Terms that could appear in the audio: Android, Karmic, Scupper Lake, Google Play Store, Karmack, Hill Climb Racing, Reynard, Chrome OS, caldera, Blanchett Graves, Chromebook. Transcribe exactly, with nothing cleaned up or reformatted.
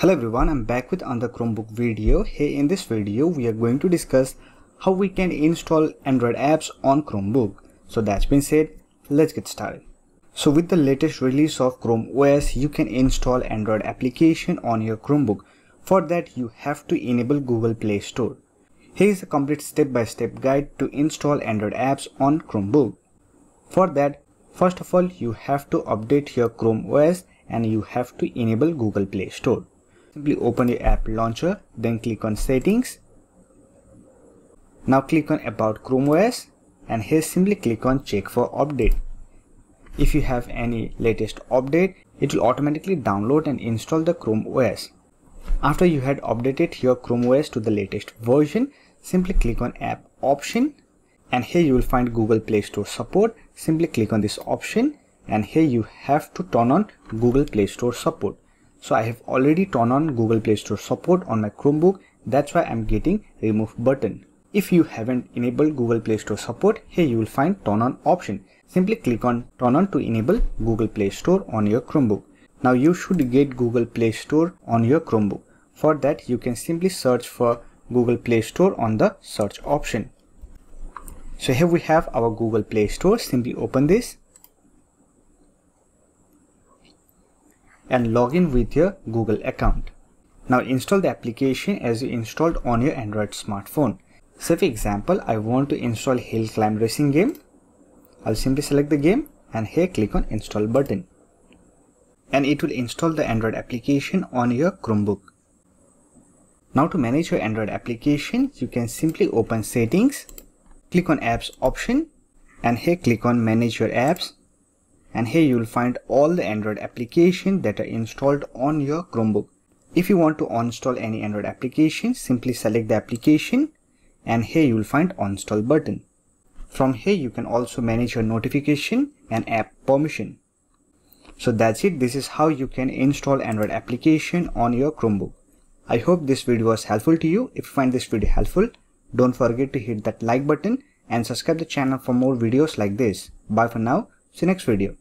Hello everyone, I'm back with another Chromebook video. Hey, in this video we are going to discuss how we can install Android apps on Chromebook. So that's been said, let's get started. So with the latest release of Chrome O S, you can install Android application on your Chromebook. For that you have to enable Google Play Store. Here is a complete step-by-step guide to install Android apps on Chromebook. For that, first of all you have to update your Chrome O S and you have to enable Google Play Store. Simply open your app launcher, then click on settings. Now click on about Chrome O S and here simply click on check for update. If you have any latest update, it will automatically download and install the Chrome O S. After you had updated your Chrome O S to the latest version, simply click on app option and here you will find Google Play Store support. Simply click on this option and here you have to turn on Google Play Store support. So I have already turned on Google Play Store support on my Chromebook, that's why I'm getting remove button. If you haven't enabled Google Play Store support, here you will find turn on option. Simply click on turn on to enable Google Play Store on your Chromebook. Now you should get Google Play Store on your Chromebook. For that you can simply search for Google Play Store on the search option. So here we have our Google Play Store, simply open this and log in with your Google account. Now install the application as you installed on your Android smartphone. So for example, I want to install Hill Climb Racing game. I'll simply select the game and here click on install button. And it will install the Android application on your Chromebook. Now to manage your Android application, you can simply open settings, click on apps option and here click on manage your apps. And here you will find all the Android applications that are installed on your Chromebook. If you want to uninstall any Android application, simply select the application and here you will find uninstall button. From here you can also manage your notification and app permission. So that's it, this is how you can install Android application on your Chromebook. I hope this video was helpful to you. If you find this video helpful, don't forget to hit that like button and subscribe the channel for more videos like this. Bye for now, see you next video.